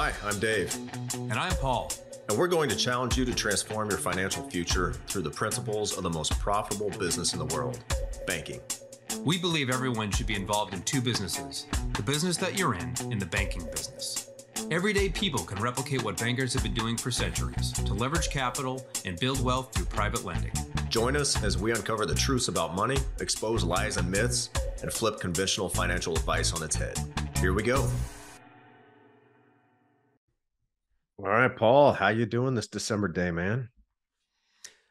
Hi, I'm Dave. And I'm Paul. And we're going to challenge you to transform your financial future through the principles of the most profitable business in the world, banking. We believe everyone should be involved in two businesses, the business that you're in and the banking business. Everyday people can replicate what bankers have been doing for centuries to leverage capital and build wealth through private lending. Join us as we uncover the truths about money, expose lies and myths, and flip conventional financial advice on its head. Here we go. All right, Paul, how you doing this December day, man?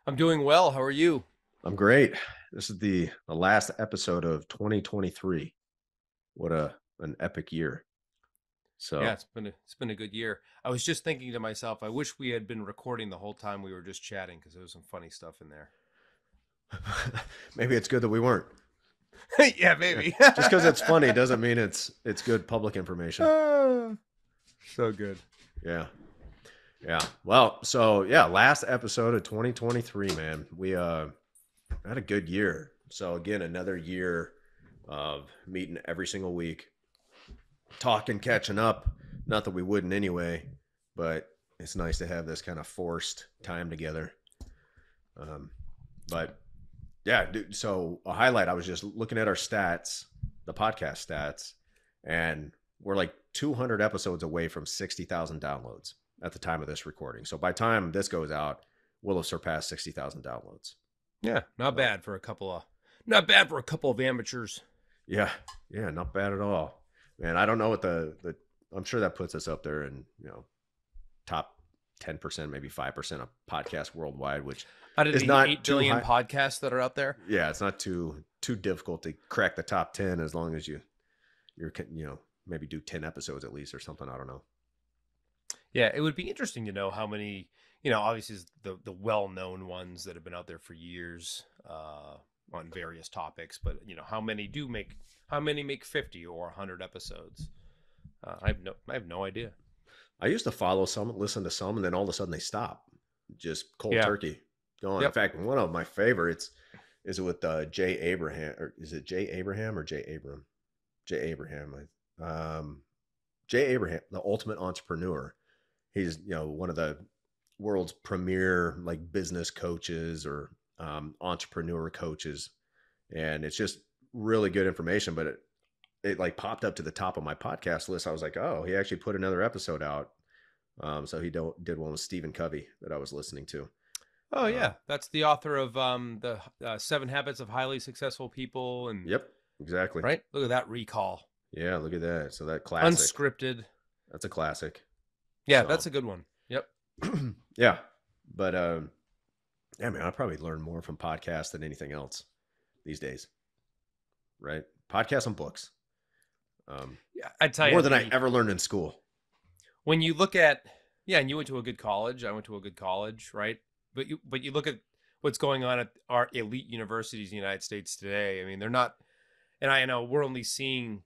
I'm doing well. How are you? I'm great. This is the last episode of 2023. What an epic year. So yeah, it's been a good year. I was just thinking to myself, I wish we had been recording the whole time we were just chatting, because there was some funny stuff in there. Maybe it's good that we weren't. Yeah, maybe. Just because it's funny doesn't mean it's good public information. So good. Yeah. Yeah. Well, so yeah, last episode of 2023, man. We had a good year. So again, another year of meeting every single week, talking, catching up. Not that we wouldn't anyway, but it's nice to have this kind of forced time together. But yeah, dude, so a highlight, I was just looking at our stats, the podcast stats, and we're like 200 episodes away from 60,000 downloads at the time of this recording. So by the time this goes out, we'll have surpassed 60,000 downloads. Yeah, not bad for a couple of amateurs. Yeah, not bad at all. Man, I don't know what the I'm sure that puts us up there in, you know, top 10%, maybe 5% of podcasts worldwide, which is not 8 billion podcasts that are out there. Yeah, it's not too difficult to crack the top 10 as long as you maybe do 10 episodes at least or something. I don't know. Yeah, it would be interesting to know how many, you know, obviously the well-known ones that have been out there for years on various topics, but you know, how many make 50 or 100 episodes? I have no idea. I used to follow some, listen to some, and then all of a sudden they stop. Just cold turkey going. Yep. In fact, one of my favorites is with Jay Abraham, or is it Jay Abraham or Jay Abram? Jay Abraham. Jay Abraham, the ultimate entrepreneur. He's, you know, one of the world's premier like business coaches or entrepreneur coaches. And it's just really good information, but it like popped up to the top of my podcast list. I was like, oh, he actually put another episode out. So he did one with Stephen Covey that I was listening to. Oh yeah. That's the author of the 7 Habits of Highly Successful People. And yep, exactly. Right. Look at that recall. Yeah. Look at that. So that classic unscripted. That's a classic. Yeah. So, that's a good one. Yep. Yeah. But, yeah, man, I probably learn more from podcasts than anything else these days. Right. Podcasts and books. Yeah, I tell you, more than I ever learned in school. When you look at, yeah, and you went to a good college, I went to a good college, right? But you look at what's going on at our elite universities in the United States today. I mean, they're not, and I know we're only seeing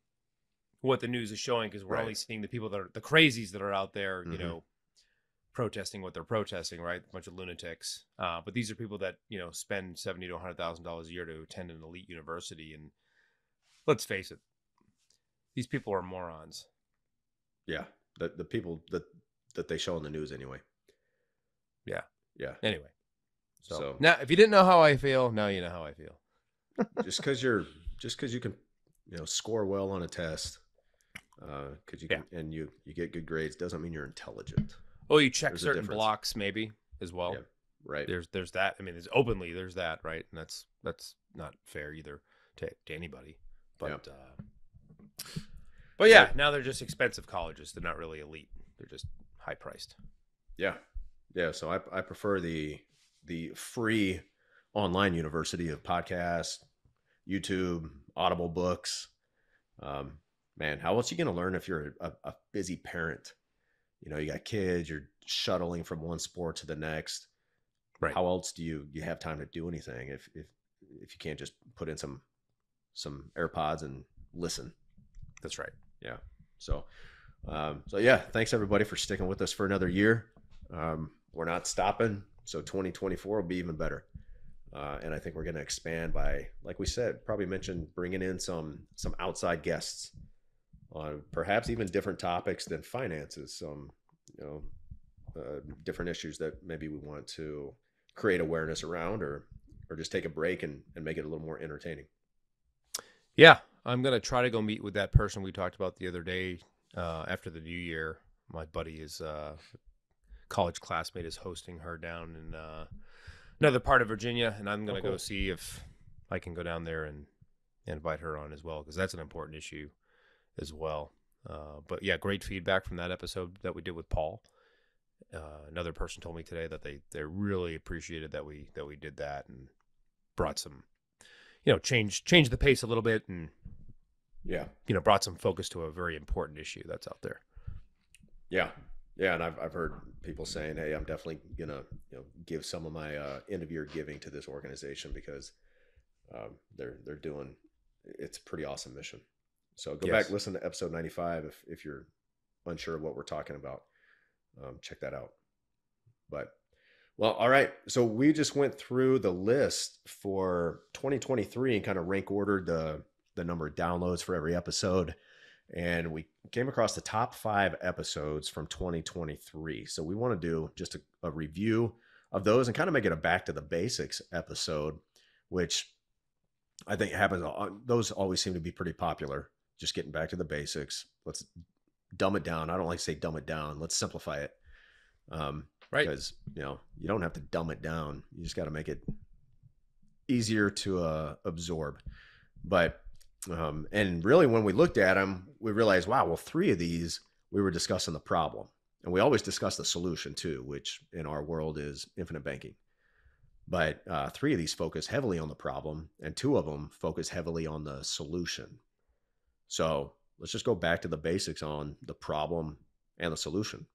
what the news is showing, because we're only seeing the people that are the crazies that are out there, you know, protesting what they're protesting, right? A bunch of lunatics. But these are people that, you know, spend $70,000 to $100,000 a year to attend an elite university. And let's face it, these people are morons. Yeah. The people that they show on the news anyway. Yeah. Yeah. Anyway. So now, if you didn't know how I feel, now you know how I feel. just because you can, you know, score well on a test, because you can, and you get good grades, doesn't mean you're intelligent. Oh, you check certain blocks maybe as well. Yeah, right. There's that. I mean, there's that, right? And that's not fair either to anybody. But yeah. But yeah, now they're just expensive colleges. They're not really elite. They're just high priced. Yeah. Yeah. So I prefer the free online university of podcasts, YouTube, Audible books. Man, how else are you going to learn if you're a busy parent? You know, you got kids, you're shuttling from one sport to the next. Right. How else do you have time to do anything if you can't just put in some AirPods and listen? That's right. Yeah. So, yeah, thanks everybody for sticking with us for another year. We're not stopping. So 2024 will be even better. And I think we're going to expand by, like we said, probably mentioned bringing in some outside guests on perhaps even different topics than finances, some, different issues that maybe we want to create awareness around, or just take a break and make it a little more entertaining. Yeah. I'm going to try to go meet with that person we talked about the other day, after the new year. My buddy is college classmate is hosting her down in another part of Virginia. And I'm going to go see if I can go down there and invite her on as well, because that's an important issue as well. But yeah, great feedback from that episode that we did with Paul. Another person told me today that they really appreciated that we did that and brought some, change the pace a little bit, and brought some focus to a very important issue that's out there. Yeah. Yeah. And I've heard people saying, hey, I'm definitely going to give some of my end of year giving to this organization, because they're doing, it's a pretty awesome mission. So go back, listen to episode 95. If you're unsure of what we're talking about, check that out. Well, all right. So we just went through the list for 2023 and kind of rank ordered the number of downloads for every episode. And we came across the top 5 episodes from 2023. So we want to do just a review of those and kind of make it a back to the basics episode, which I think happens. Those always seem to be pretty popular. Just getting back to the basics. Let's dumb it down. I don't like to say dumb it down. Let's simplify it. Right. Because, you don't have to dumb it down. You just got to make it easier to absorb. But, and really when we looked at them, we realized, wow, well, 3 of these, we were discussing the problem. And we always discuss the solution too, which in our world is infinite banking. But 3 of these focus heavily on the problem, and 2 of them focus heavily on the solution. So let's just go back to the basics on the problem and the solution.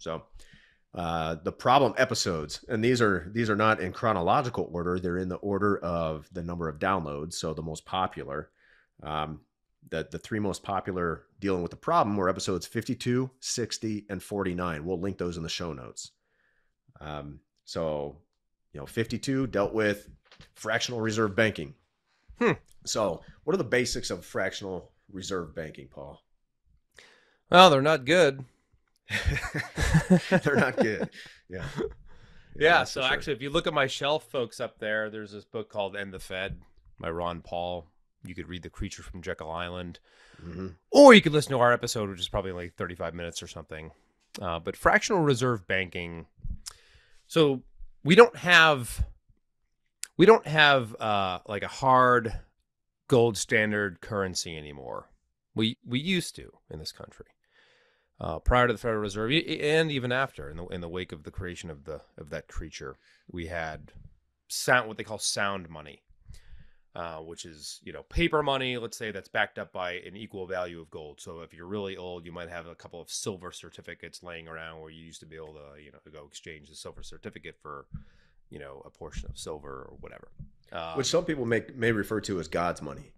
So the problem episodes, and these are not in chronological order. They're in the order of the number of downloads. So the most popular, the 3 most popular dealing with the problem were episodes 52, 60, and 49. We'll link those in the show notes. 52 dealt with fractional reserve banking. So what are the basics of fractional reserve banking, Paul? Well, they're not good. They're not good. Yeah. So sure. Actually, if you look at my shelf, folks, up there, there's this book called End the Fed by Ron Paul. You could read The Creature from Jekyll Island, or you could listen to our episode, which is probably like 35 minutes or something. But fractional reserve banking. So we don't have like a hard gold standard currency anymore. We used to in this country. Prior to the Federal Reserve, and even after, in the wake of the creation of that creature, we had sound, what they call sound money, which is paper money. Let's say that's backed up by an equal value of gold. So if you're really old, you might have a couple of silver certificates laying around where you used to be able to go exchange the silver certificate for a portion of silver or whatever. Which some people may refer to as God's money,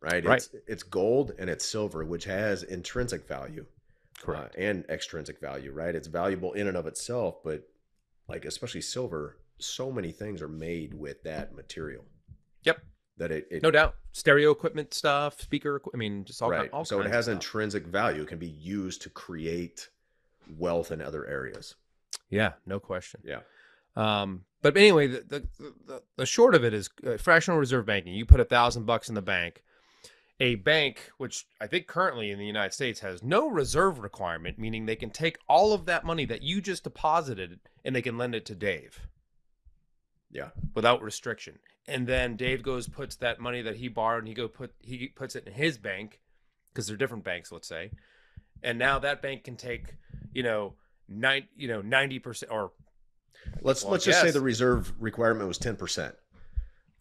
right? Right. It's gold and it's silver, which has intrinsic value. Correct. And extrinsic value, right? It's valuable in and of itself, but like especially silver, so many things are made with that material. Yep. That it no doubt. Stereo equipment stuff, speaker, just all right. So it has intrinsic value. It can be used to create wealth in other areas. Yeah, no question. Yeah. But anyway, the short of it is fractional reserve banking. You put $1,000 in the bank. A bank, which I think currently in the United States has no reserve requirement, meaning they can take all of that money that you just deposited and they can lend it to Dave. Yeah. Without restriction. And then Dave puts that money that he borrowed and he puts it in his bank, because they're different banks, let's say. And now that bank can take, 90% or let's just say the reserve requirement was 10%.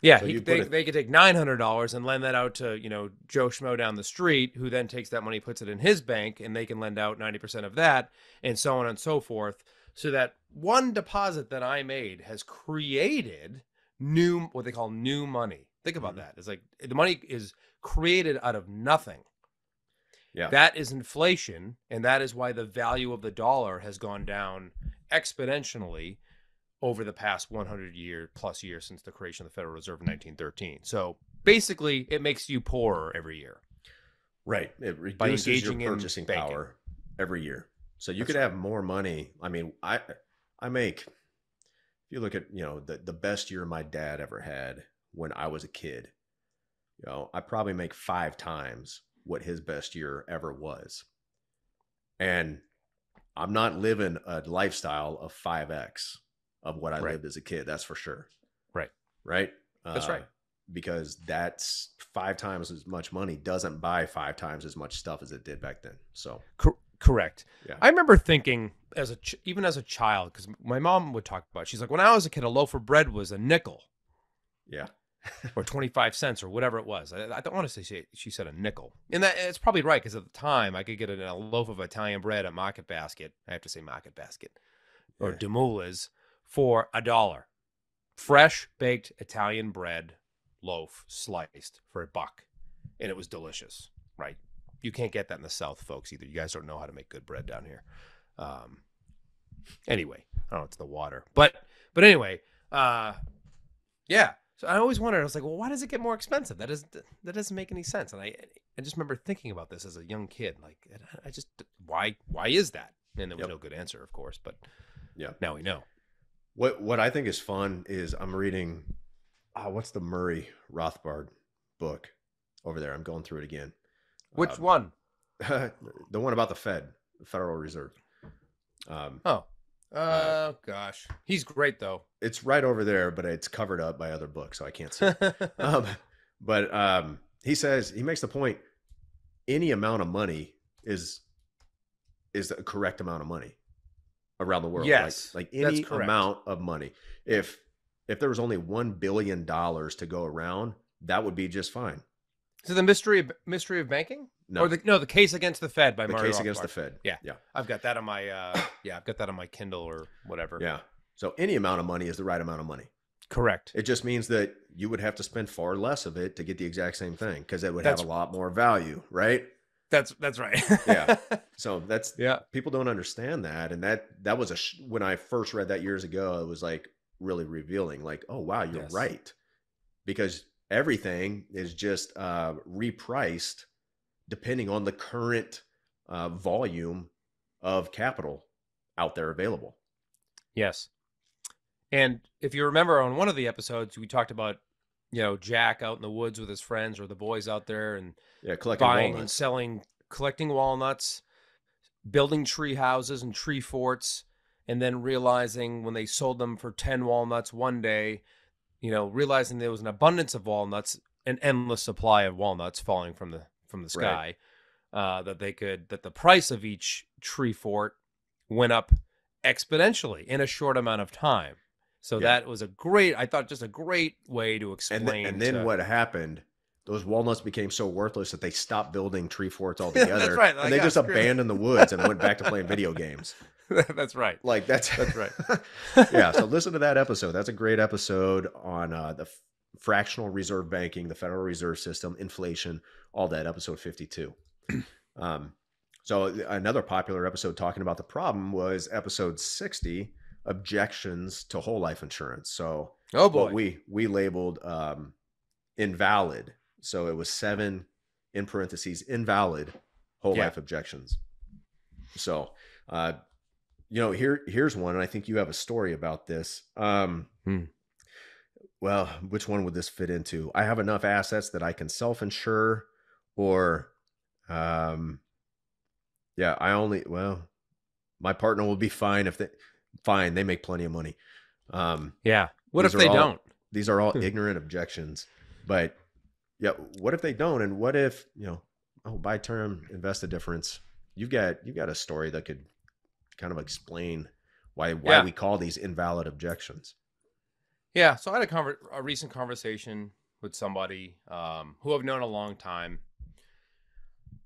Yeah, so they could take $900 and lend that out to, Joe Schmo down the street, who then takes that money, puts it in his bank, and they can lend out 90% of that, and so on and so forth. So that one deposit that I made has created what they call new money. Think about that. It's like the money is created out of nothing. Yeah. That is inflation, and that is why the value of the dollar has gone down exponentially over the past 100+ years since the creation of the Federal Reserve in 1913. So basically it makes you poorer every year. Right. It reduces your purchasing power every year. So you could have more money. I mean, I make, if you look at, you know, the best year my dad ever had when I was a kid, you know, I probably make 5 times what his best year ever was. And I'm not living a lifestyle of 5X of what I lived as a kid. That's for sure. Right. Right. That's right. Because that's 5 times as much money doesn't buy 5 times as much stuff as it did back then. So correct. Yeah. I remember thinking as a even as a child, because my mom would talk about, she's like, when I was a kid, a loaf of bread was $0.05. Yeah. Or 25 cents or whatever it was. I don't want to say she said $0.05. And that it's probably right, because at the time I could get a loaf of Italian bread at Market Basket. I have to say Market Basket or De Moulas for $1. Fresh baked Italian bread loaf sliced for $1, and it was delicious. Right? You can't get that in the South, folks, either. You guys don't know how to make good bread down here. Anyway, I don't know, it's the water, but anyway, yeah. So I always wondered, I was like, well, why does it get more expensive? That doesn't make any sense. And I just remember thinking about this as a young kid, like, I just, why is that? And there was no good answer, of course, but yeah, now we know. What I think is fun is I'm reading, what's the Murray Rothbard book over there? I'm going through it again. Which one? The one about the Fed, the Federal Reserve. Oh, gosh. He's great, though. It's right over there, but it's covered up by other books, so I can't see it. But he says, he makes the point, any amount of money is the correct amount of money around the world. Yes. Like any amount of money. If there was only $1 billion to go around, that would be just fine. So the mystery of banking? No. Or the Case Against the Fed by Murray Rothbard. The Case Against the Fed. Yeah. Yeah. I've got that on my Kindle or whatever. Yeah. So any amount of money is the right amount of money. Correct. It just means that you would have to spend far less of it to get the exact same thing, because it would have a lot more value, right? That's right. Yeah. So that's people don't understand that, and that was when I first read that years ago, it was like really revealing, like, oh wow, you're right. Because everything is just repriced depending on the current volume of capital out there available. Yes. And if you remember on one of the episodes, we talked about, you know, Jack out in the woods with his friends or the boys out there and collecting walnuts, building tree houses and tree forts, and then realizing when they sold them for 10 walnuts one day, you know, realizing there was an abundance of walnuts, an endless supply of walnuts falling from the sky, that the price of each tree fort went up exponentially in a short amount of time. So that was I thought just a great way to explain. And then what happened, those walnuts became so worthless that they stopped building tree forts altogether. That's right. Like, and they just abandoned the woods and went back to playing video games. That's right. Like that's right. Yeah. So listen to that episode. That's a great episode on the fractional reserve banking, the Federal Reserve System, inflation, all that, episode 52. So another popular episode talking about the problem was episode 60, objections to whole life insurance. So what we labeled invalid. So it was 7 in parentheses invalid whole life objections. So you know, here's one, and I think you have a story about this. Well, which one would this fit into? I have enough assets that I can self-insure, or my partner will be fine if they make plenty of money. What if they don't? These are all ignorant objections, but yeah, what if they don't? And what if, you know, buy term, invest the difference. You've got a story that could kind of explain why we call these invalid objections. Yeah. So I had a recent conversation with somebody who I've known a long time,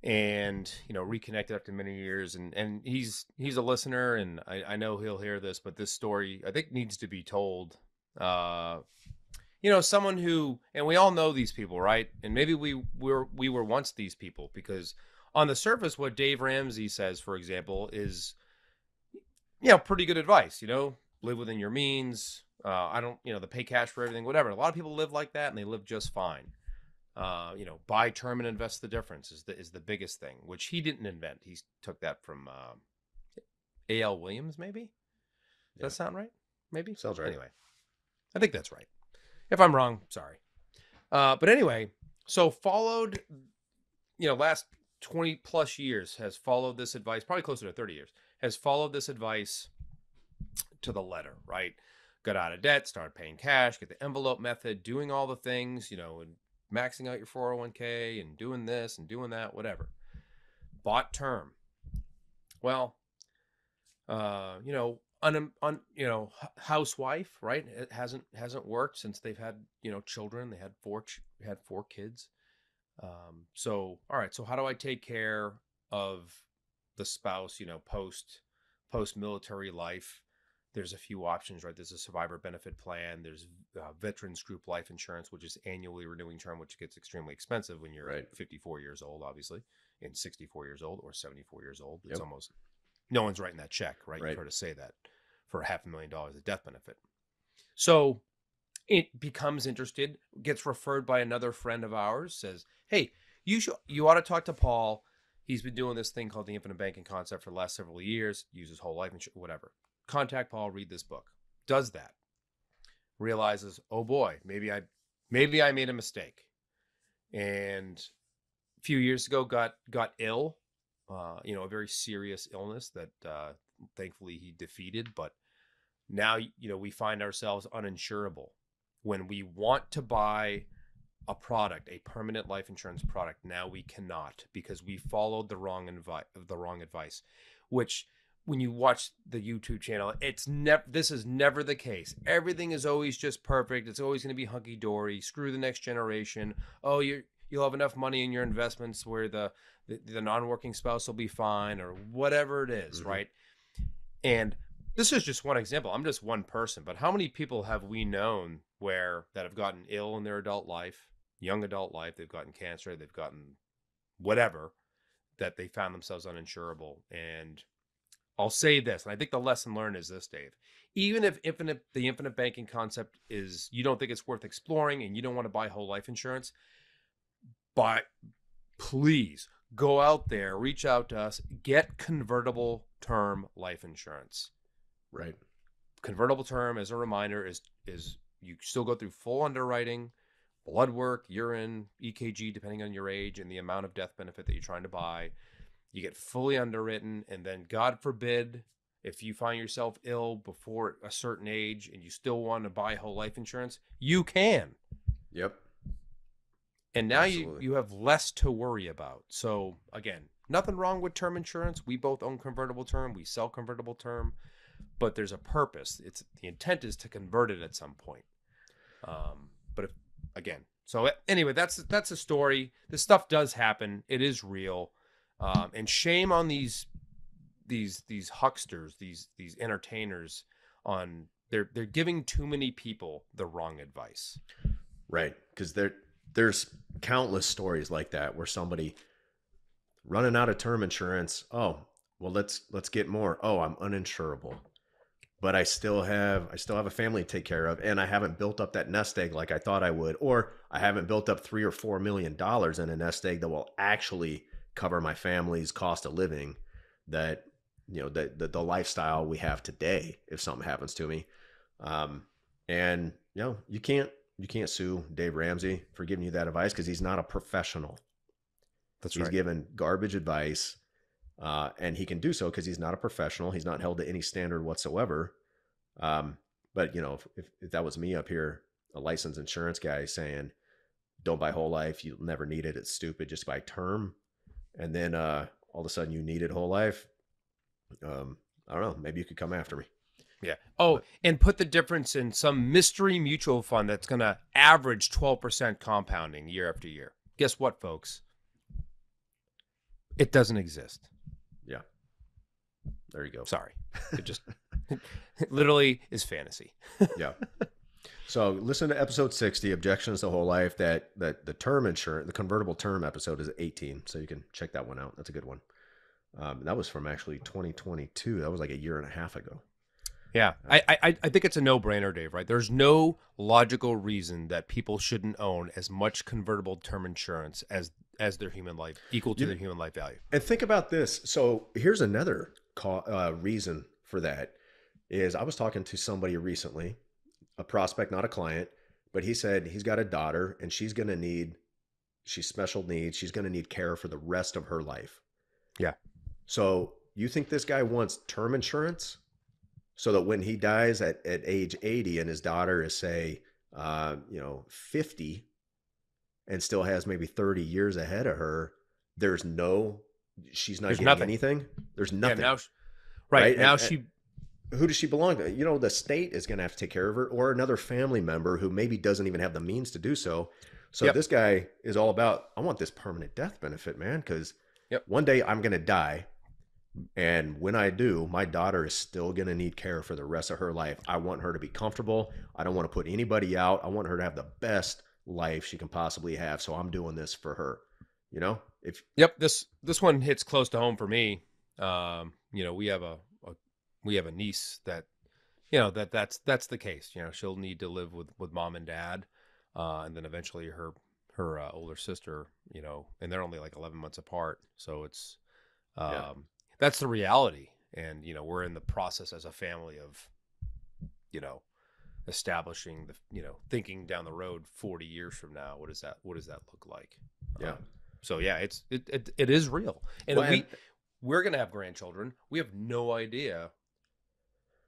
and, you know, reconnected after many years, and he's a listener, and I know he'll hear this, but this story I think needs to be told. You know, someone who, and we all know these people, right? And maybe we were once these people, because on the surface, what Dave Ramsey says, for example, is, you know, pretty good advice. You know, live within your means. I don't, you know, the pay cash for everything, whatever. A lot of people live like that, and they live just fine. buy term and invest the difference is the biggest thing, which he didn't invent. He took that from A.L. Williams, maybe? Does that sound right? Maybe? Sounds right. Anyway, I think that's right. If I'm wrong, sorry. But anyway, so followed, last 20 plus years has followed this advice, probably closer to 30 years, has followed this advice to the letter, right? Got out of debt, started paying cash, get the envelope method, doing all the things, and maxing out your 401k and doing this and doing that, whatever. Bought term. Well, housewife, right? It hasn't worked since they've had, children. They had four kids. So, all right. So how do I take care of the spouse, post military life? There's a few options, right? There's a survivor benefit plan. There's veterans group life insurance, which is annually renewing term, which gets extremely expensive when you're 54 years old, obviously, and 64 years old or 74 years old. It's almost no one's writing that check, right? You've heard us say that for $500,000 of death benefit. So it becomes interested, gets referred by another friend of ours, says, hey, you ought to talk to Paul. He's been doing this thing called the infinite banking concept for the last several years, uses whole life insurance, whatever. Contact Paul, read this book. Does that. Realizes, oh boy, maybe I made a mistake. And a few years ago got ill, a very serious illness that thankfully he defeated, but now we find ourselves uninsurable when we want to buy a product, a permanent life insurance product. Now we cannot because we followed the wrong advice, which when you watch the YouTube channel, this is never the case. Everything is always just perfect. It's always going to be hunky-dory. Screw the next generation. Oh, you'll have enough money in your investments where the non-working spouse will be fine or whatever it is, right? And this is just one example. I'm just one person, but how many people have we known that have gotten ill in their adult life, young adult life, they've gotten cancer, they've gotten whatever, that they found themselves uninsurable? And I'll say this, and I think the lesson learned is this, Dave. Even if the infinite banking concept is, you don't think it's worth exploring and you don't want to buy whole life insurance, but please go out there, reach out to us, get convertible term life insurance. Right. Convertible term, as a reminder, is you still go through full underwriting, blood work, urine, EKG, depending on your age and the amount of death benefit that you're trying to buy. You get fully underwritten, and then God forbid, if you find yourself ill before a certain age and you still want to buy whole life insurance, you can. Yep. And now you have less to worry about. So again, nothing wrong with term insurance. We both own convertible term. We sell convertible term, but there's a purpose. The intent is to convert it at some point. So anyway, that's a story. This stuff does happen. It is real. And shame on these hucksters, these entertainers. On they're giving too many people the wrong advice, right? Because there's countless stories like that where somebody running out of term insurance. Oh, well, let's get more. Oh, I'm uninsurable, but I still have a family to take care of, and I haven't built up that nest egg like I thought I would, or I haven't built up $3 or $4 million in a nest egg that will actually cover my family's cost of living, that, the lifestyle we have today, if something happens to me. You can't sue Dave Ramsey for giving you that advice, 'cause he's not a professional. He's given garbage advice. And he can do so 'cause he's not a professional. He's not held to any standard whatsoever. If that was me up here, a licensed insurance guy saying, don't buy whole life. You'll never need it. It's stupid. Just buy term. And then all of a sudden you needed whole life. I don't know. Maybe you could come after me. Yeah. Oh, and put the difference in some mystery mutual fund that's going to average 12% compounding year after year. Guess what, folks? It doesn't exist. Yeah. There you go. Sorry. It just literally is fantasy. Yeah. So listen to episode 60, Objections to Whole Life, that the term insurance, the convertible term episode is 18. So you can check that one out. That's a good one. That was from actually 2022. That was like a year and a half ago. Yeah, I think it's a no-brainer, Dave, right? There's no logical reason that people shouldn't own as much convertible term insurance as their human life, equal to their human life value. And think about this. So here's another reason for that is I was talking to somebody recently, a prospect, not a client, but he said he's got a daughter and she's special needs. She's going to need care for the rest of her life. Yeah. So you think this guy wants term insurance so that when he dies at age 80 and his daughter is, say, 50 and still has maybe 30 years ahead of her, there's nothing. There's nothing. Yeah, now, who does she belong to? You know, the state is going to have to take care of her, or another family member who maybe doesn't even have the means to do so. So this guy is all about, I want this permanent death benefit, man, because one day I'm going to die. And when I do, my daughter is still going to need care for the rest of her life. I want her to be comfortable. I don't want to put anybody out. I want her to have the best life she can possibly have. So I'm doing this for her. You know, if this one hits close to home for me. You know, we have a niece that, you know, that's the case. You know, she'll need to live with mom and dad, and then eventually her older sister. You know, and they're only like 11 months apart, so it's that's the reality. And you know, we're in the process as a family of, you know, establishing the, you know, thinking down the road 40 years from now, what does that look like? Yeah. So yeah, it is real. And we're going to have grandchildren. We have no idea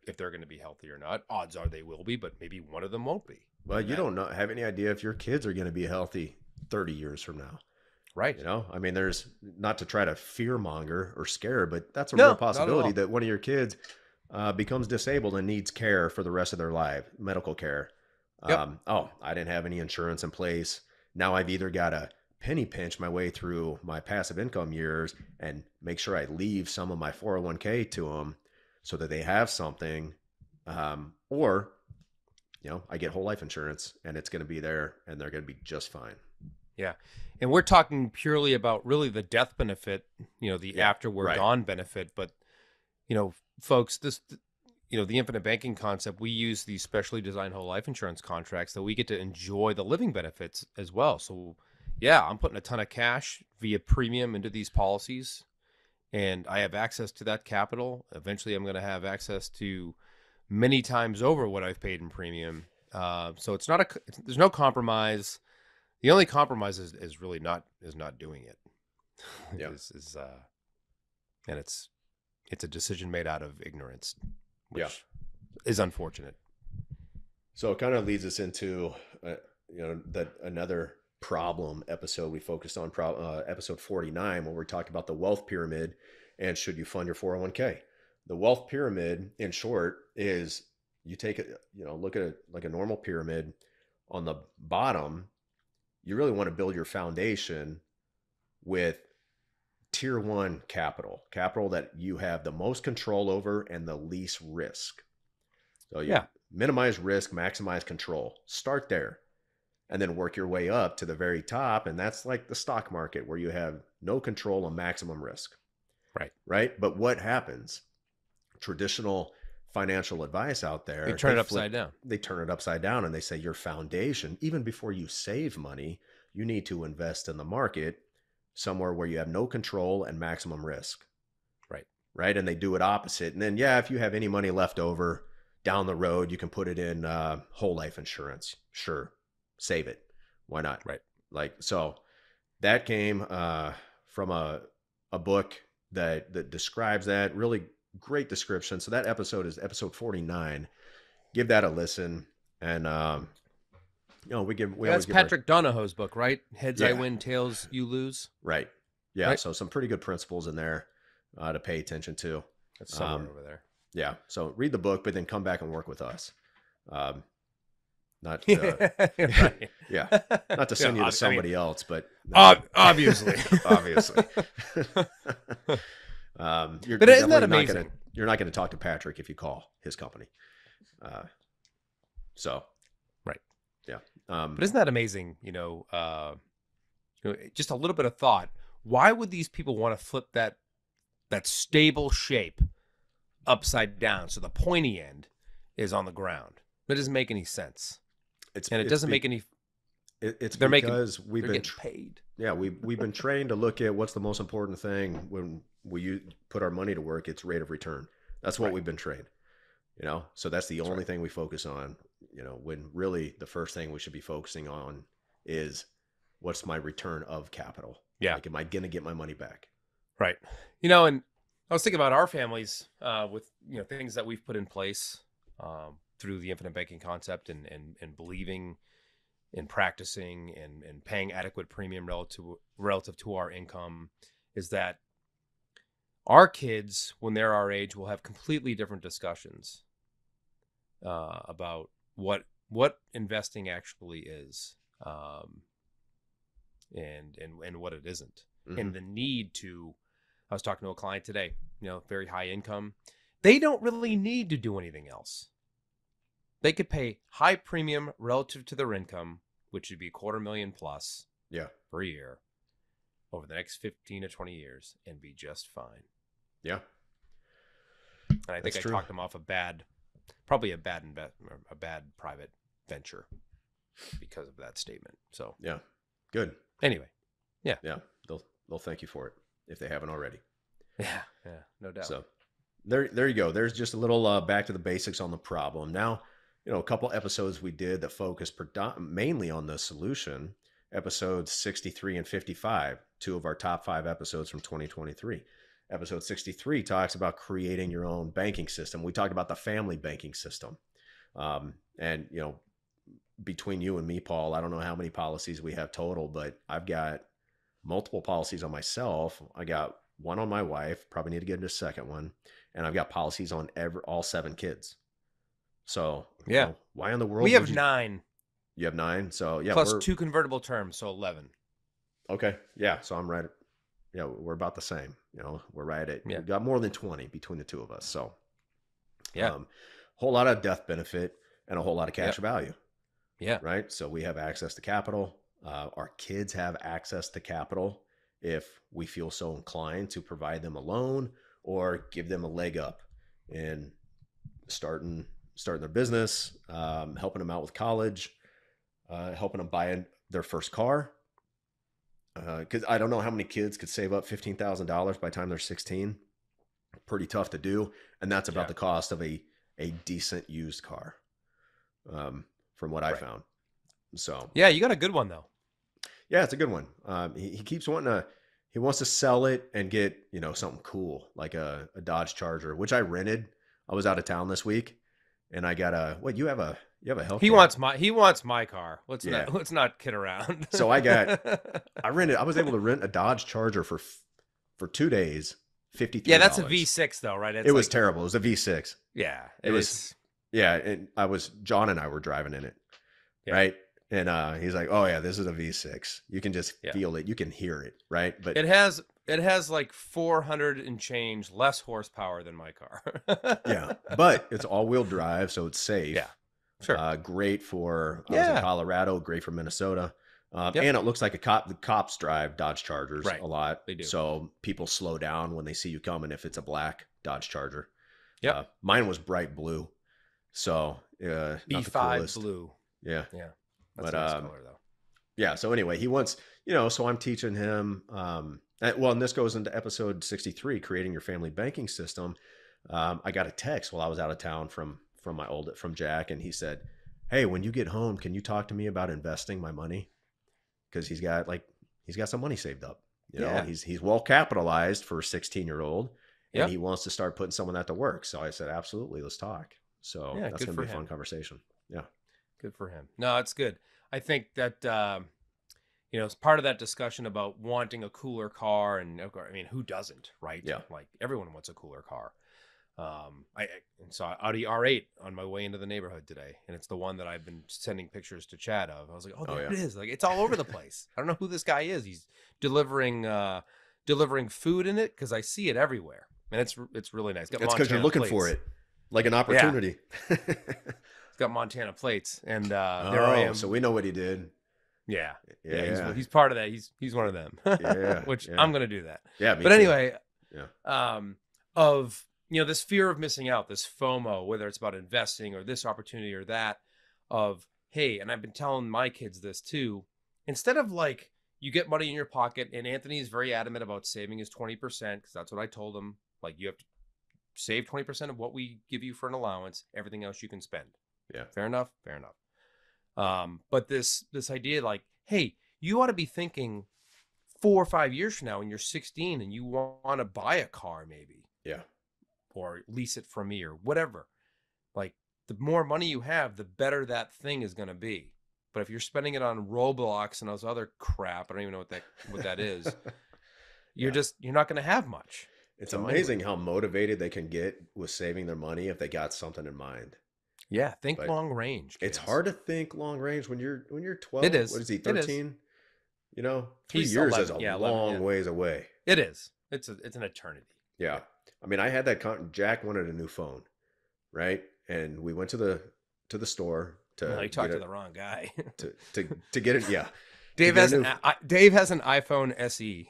if they're going to be healthy or not. Odds are they will be, but maybe one of them won't be. Well, you don't have any idea if your kids are going to be healthy 30 years from now. Right. You know, I mean, there's, not to try to fear monger or scare, but that's a real possibility that one of your kids becomes disabled and needs care for the rest of their life, medical care. I didn't have any insurance in place. Now I've either got to penny pinch my way through my passive income years and make sure I leave some of my 401k to them so that they have something. Or, you know, I get whole life insurance and it's going to be there and they're going to be just fine. Yeah. And we're talking purely about really the death benefit, you know, the after we're gone benefit. But, you know, folks, this, you know, the infinite banking concept, we use these specially designed whole life insurance contracts that we get to enjoy the living benefits as well. So yeah, I'm putting a ton of cash via premium into these policies and I have access to that capital. Eventually I'm going to have access to many times over what I've paid in premium. So it's not there's no compromise. The only compromise is really not doing it. Yeah. And it's a decision made out of ignorance, which is unfortunate. So it kind of leads us into, you know, that another problem episode we focused on, episode 49, where we talked about the wealth pyramid and should you fund your 401k. The wealth pyramid, in short, is you take it, you know, look at it like a normal pyramid. On the bottom, you really want to build your foundation with tier one capital that you have the most control over and the least risk. So you minimize risk, maximize control, start there. And then work your way up to the very top. And that's like the stock market where you have no control and maximum risk. Right. Right. But what happens? Traditional financial advice out there. They turn it upside down. They turn it upside down and they say your foundation, even before you save money, you need to invest in the market somewhere where you have no control and maximum risk. Right. Right. And they do it opposite. And then, yeah, if you have any money left over down the road, you can put it in whole life insurance. Sure. Save it. Why not? Right. Like, so that came from a book that describes that. Really great description. So that episode is episode 49. Give that a listen. And, you know, that's Patrick Donahoe's book, right? Heads I Win, Tails You Lose. Right. Yeah. Right? So some pretty good principles in there to pay attention to. That's somewhere over there. Yeah. So read the book, but then come back and work with us. Not not to send you to somebody else, but obviously. But isn't that amazing? You're not going to talk to Patrick if you call his company. So, right. Yeah. But isn't that amazing? You know, just a little bit of thought. Why would these people want to flip that stable shape upside down? So the pointy end is on the ground. That doesn't make any sense. It's because we've been paid. Yeah, we've been trained to look at what's the most important thing when we put our money to work. It's rate of return. That's what we've been trained. You know, so that's the only thing we focus on. You know, when really the first thing we should be focusing on is what's my return of capital. Yeah, like, am I gonna get my money back? Right. You know, and I was thinking about our families with things that we've put in place through the infinite banking concept and believing and practicing and paying adequate premium relative to our income, is that our kids, when they're our age, will have completely different discussions about what investing actually is, and what it isn't, mm-hmm. and the need to. I was talking to a client today, very high income. They don't really need to do anything else. They could pay high premium relative to their income, which would be $250,000 plus per year over the next 15 to 20 years and be just fine. Yeah. And I think I talked them off a bad private venture because of that statement. So yeah, good. Anyway. Yeah. Yeah. They'll thank you for it if they haven't already. Yeah. Yeah. No doubt. So there you go. There's just a little back to the basics on the problem. Now, a couple episodes we did that focused mainly on the solution, episodes 63 and 55, two of our top 5 episodes from 2023. Episode 63 talks about creating your own banking system. We talked about the family banking system. And, between you and me, Paul, I don't know how many policies we have total, but I've got multiple policies on myself. I got one on my wife, probably need to get into a second one. And I've got policies on all 7 kids. So yeah, why in the world? We have 9. You have 9. So yeah, plus 2 convertible terms. So 11. Okay. Yeah. So I'm right. Yeah. We're about the same, we're right at, we've got more than 20 between the two of us. So yeah, whole lot of death benefit and a whole lot of cash value. Yeah. Right. So we have access to capital. Our kids have access to capital if we feel so inclined to provide them a loan or give them a leg up in starting their business, helping them out with college, helping them buy their first car. Because I don't know how many kids could save up $15,000 by the time they're 16. Pretty tough to do. And that's about the cost of a decent used car, from what I found. So yeah, you got a good one though. Yeah, it's a good one. He keeps wanting to, he wants to sell it and get, something cool, like a Dodge Charger, which I rented. I was out of town this week. And I got you have a Hellcat. He wants my car. Let's not kid around. So I was able to rent a Dodge Charger for 2 days, $53. Yeah, that's a V6 though, right? It was terrible. It was a V6. Yeah, it was. And John and I were driving in it, right? And he's like, "Oh yeah, this is a V6. You can just feel it. You can hear it, right?" But it has like 400 and change less horsepower than my car. Yeah, but it's all-wheel drive, so it's safe. Yeah, sure. Great for I was in Colorado. Great for Minnesota. And it looks like a cop. The cops drive Dodge Chargers a lot. They do. So people slow down when they see you coming if it's a black Dodge Charger. Yeah, mine was bright blue, so B5 blue. Yeah, yeah. That's a nice color, though. Yeah. So anyway, he wants so I'm teaching him. And this goes into episode 63, creating your family banking system. I got a text while I was out of town from Jack, and he said, "Hey, when you get home, can you talk to me about investing my money?" Because he's got some money saved up. He's well capitalized for a 16-year-old, and he wants to start putting some of that to work. So I said, "Absolutely, let's talk." So that's gonna be a fun conversation. Yeah, good for him. No, it's good. I think that. It's part of that discussion about wanting a cooler car, and I mean, who doesn't, right? Yeah. Like everyone wants a cooler car. I saw Audi R8 on my way into the neighborhood today, and it's the one that I've been sending pictures to Chad of. I was like, it is. Like it's all over the place. I don't know who this guy is. He's delivering food in it because I see it everywhere, and it's really nice. It's because you're looking for it, like an opportunity. Yeah. It's got Montana plates, and there I am. So we know what he did. Yeah. Yeah. He's part of that. He's one of them, which I'm going to do that. Yeah. But anyway, of you know, this fear of missing out, this FOMO, whether it's about investing or this opportunity or that, of, hey, and I've been telling my kids this too, instead of like, you get money in your pocket, and Anthony is very adamant about saving his 20%, because that's what I told him, like, you have to save 20% of what we give you for an allowance, everything else you can spend. Yeah. Fair enough. Fair enough. But this idea, like, hey, you ought to be thinking 4 or 5 years from now when you're 16 and you want to buy a car, maybe. Yeah. Or lease it from me or whatever. Like, the more money you have, the better that thing is going to be. But if you're spending it on Roblox and those other crap, I don't even know what that is. You're not going to have much. It's amazing how motivated they can get with saving their money if they got something in mind. Yeah, think long range. Kids. It's hard to think long range when you're 12. It is. What is he, 13? You know, 3 years is a long ways away. It is. It's an eternity. Yeah. I mean, I had that. Jack wanted a new phone, right? And we went to the store to. No, you talked to the wrong guy. to get it, yeah. Dave has an iPhone SE.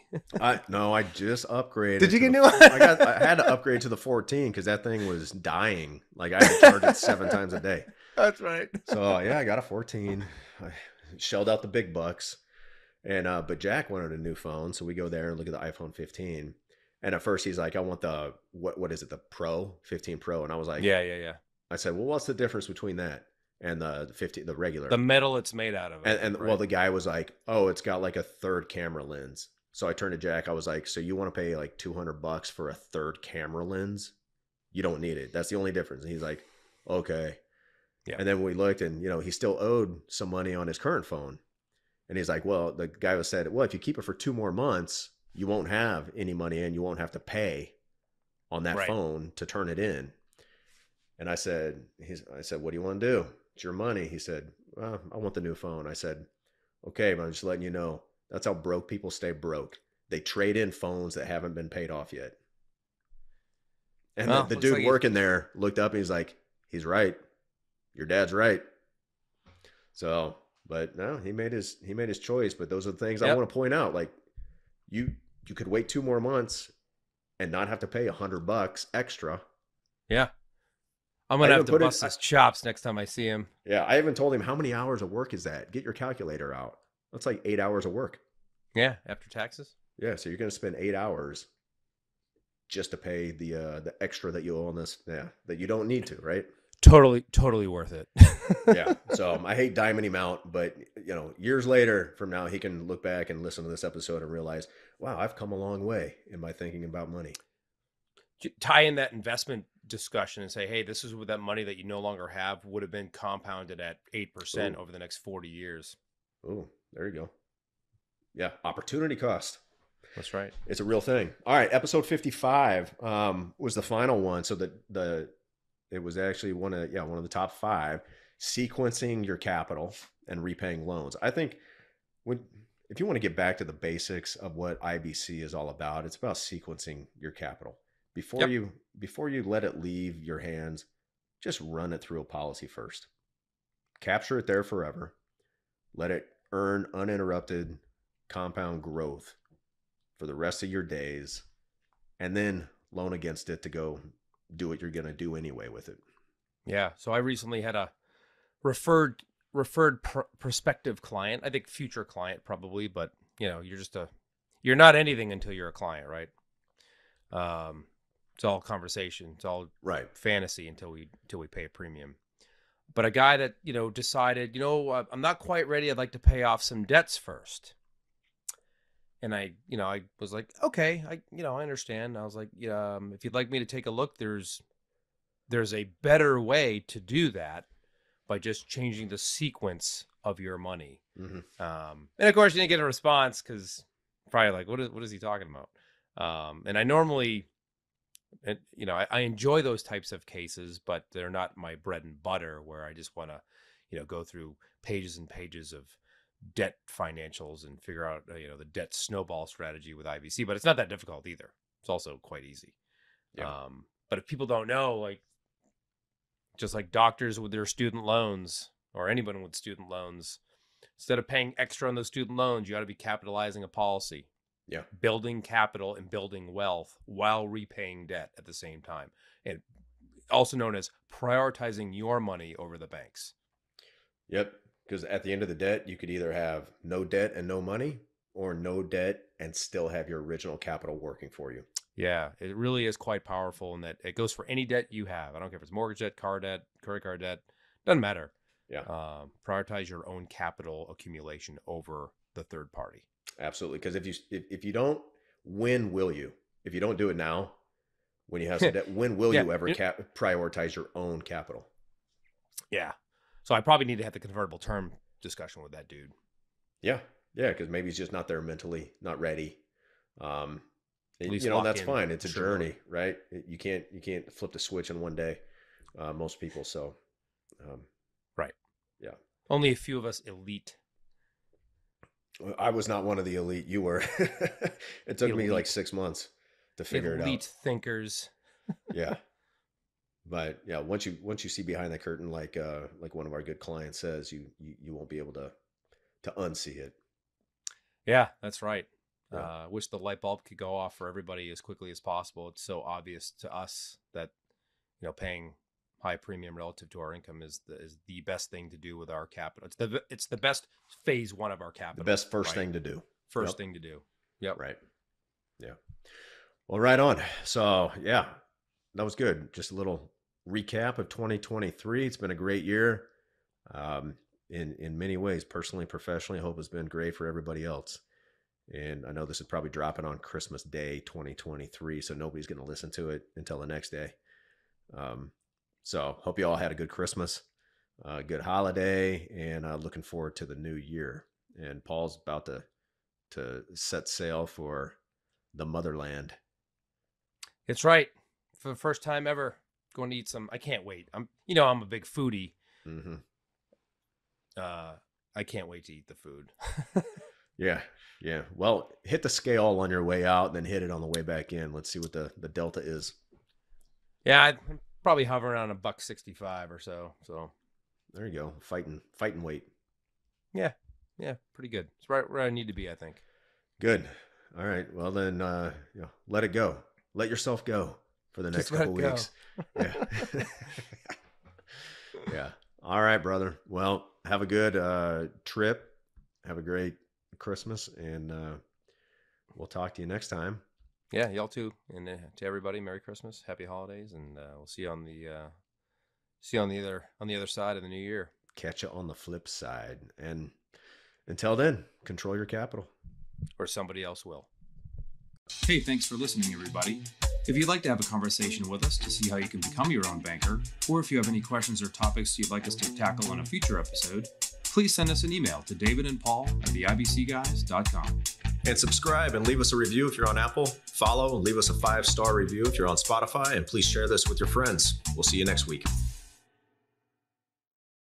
No, I just upgraded. Did you get new one? I had to upgrade to the 14 because that thing was dying. Like, I had to charge it 7 times a day. That's right. So yeah, I got a 14. I shelled out the big bucks, and but Jack wanted a new phone, so we go there and look at the iPhone 15. And at first he's like, I want the what is it, the Pro 15 Pro? And I was like, yeah. I said, well, what's the difference between that and the 50, the regular, the metal it's made out of? And right? Well, the guy was like, oh, it's got like a third camera lens. So I turned to Jack. I was like, so you want to pay like $200 for a third camera lens? You don't need it. That's the only difference. And he's like, okay. Yeah. And then we looked, and you know, he still owed some money on his current phone. And he's like, well, the guy was said, well, if you keep it for 2 more months, you won't have any money and you won't have to pay on that phone to turn it in. And I said, what do you want to do? It's your money. He said, well, I want the new phone. I said, okay, but I'm just letting you know, that's how broke people stay broke. They trade in phones that haven't been paid off yet. And the dude working there looked up and he's like, he's right. Your dad's right. So, but no, he made his choice. But those are the things I want to point out. Like, you could wait 2 more months and not have to pay $100 extra. Yeah. I'm going to have to bust his chops next time I see him. Yeah, I even told him, how many hours of work is that? Get your calculator out. That's like 8 hours of work. Yeah, after taxes. Yeah, so you're going to spend 8 hours just to pay the extra that you owe on this. Yeah, that you don't need to, right? Totally worth it. Yeah, so I hate diming him out, but you know, years later from now, he can look back and listen to this episode and realize, wow, I've come a long way in my thinking about money. Tie in that investment discussion and say, hey, this is what that money that you no longer have would have been compounded at 8% over the next 40 years. Oh, there you go. Yeah. Opportunity cost. That's right. It's a real thing. All right. Episode 55 was the final one. So it was actually one of the top 5, sequencing your capital and repaying loans. I think if you want to get back to the basics of what IBC is all about, it's about sequencing your capital. Before you let it leave your hands, just run it through a policy first. Capture it there forever. Let it earn uninterrupted compound growth for the rest of your days, and then loan against it to go do what you're going to do anyway with it. Yeah. So I recently had a referred prospective client. I think future client probably, but you know, you're not anything until you're a client, right? It's all conversation. It's all right fantasy until we pay a premium. But a guy that, you know, decided, you know, I'm not quite ready. I'd like to pay off some debts first. And I was like, okay, I understand. I was like, if you'd like me to take a look, there's a better way to do that by just changing the sequence of your money. Mm-hmm. And of course you didn't get a response, because probably like, what is he talking about? And I normally, and you know, I enjoy those types of cases, but they're not my bread and butter, where I just want to, you know, go through pages and pages of debt financials and figure out, you know, the debt snowball strategy with IBC. But it's not that difficult either. It's also quite easy. Yeah. But if people don't know, like, just like doctors with their student loans, or anyone with student loans, instead of paying extra on those student loans, you ought to be capitalizing a policy. Yeah. Building capital and building wealth while repaying debt at the same time. And also known as prioritizing your money over the banks. Yep. Because at the end of the debt, you could either have no debt and no money, or no debt and still have your original capital working for you. Yeah, it really is quite powerful, in that it goes for any debt you have. I don't care if it's mortgage debt, car debt, credit card debt, doesn't matter. Yeah. Prioritize your own capital accumulation over the third party. Absolutely. Because if you don't, when will you? If you don't do it now, when you have some debt, when will you ever prioritize your own capital? Yeah. So I probably need to have the convertible term discussion with that dude. Yeah. Yeah. Because maybe he's just not there mentally, not ready. You know, that's fine. It's a journey, right? You can't flip the switch in one day. Most people. So, right. Yeah. Only a few of us elite. I was not one of the elite. You were. It took me like 6 months to figure it out. Elite thinkers. Yeah. But yeah, once you see behind the curtain, like one of our good clients says, you won't be able to unsee it. Yeah, that's right. Yeah. I wish the light bulb could go off for everybody as quickly as possible. It's so obvious to us that, you know, paying high premium relative to our income is the best thing to do with our capital. It's the best phase one of our capital. The best first thing to do. First thing to do. Yep. Right. Yeah. Well, right on. So yeah, that was good. Just a little recap of 2023. It's been a great year, in many ways, personally, professionally. I hope it's been great for everybody else. And I know this is probably dropping on Christmas Day, 2023. So nobody's going to listen to it until the next day. So hope you all had a good Christmas, good holiday, and looking forward to the new year. And Paul's about to set sail for the motherland. It's right. For the first time ever, going to eat some. I can't wait. I'm a big foodie. Mm-hmm. I can't wait to eat the food. Yeah. Yeah. Well, hit the scale on your way out and then hit it on the way back in. Let's see what the delta is. Yeah. I'm probably hovering around $1.65 or so. So there you go. Fighting weight. Yeah. Yeah. Pretty good. It's right where I need to be, I think. Good. All right. Well then, let it go. Let yourself go for the next couple weeks. Yeah. Yeah. All right, brother. Well, have a good, trip. Have a great Christmas, and we'll talk to you next time. Yeah, y'all too. And to everybody, Merry Christmas, Happy Holidays, and we'll see you on the other side of the new year. Catch you on the flip side, and until then, control your capital, or somebody else will. Hey, thanks for listening, everybody. If you'd like to have a conversation with us to see how you can become your own banker, or if you have any questions or topics you'd like us to tackle on a future episode, please send us an email to davidandpaul@theibcguys.com. And subscribe and leave us a review if you're on Apple. Follow and leave us a 5-star review if you're on Spotify. And please share this with your friends. We'll see you next week.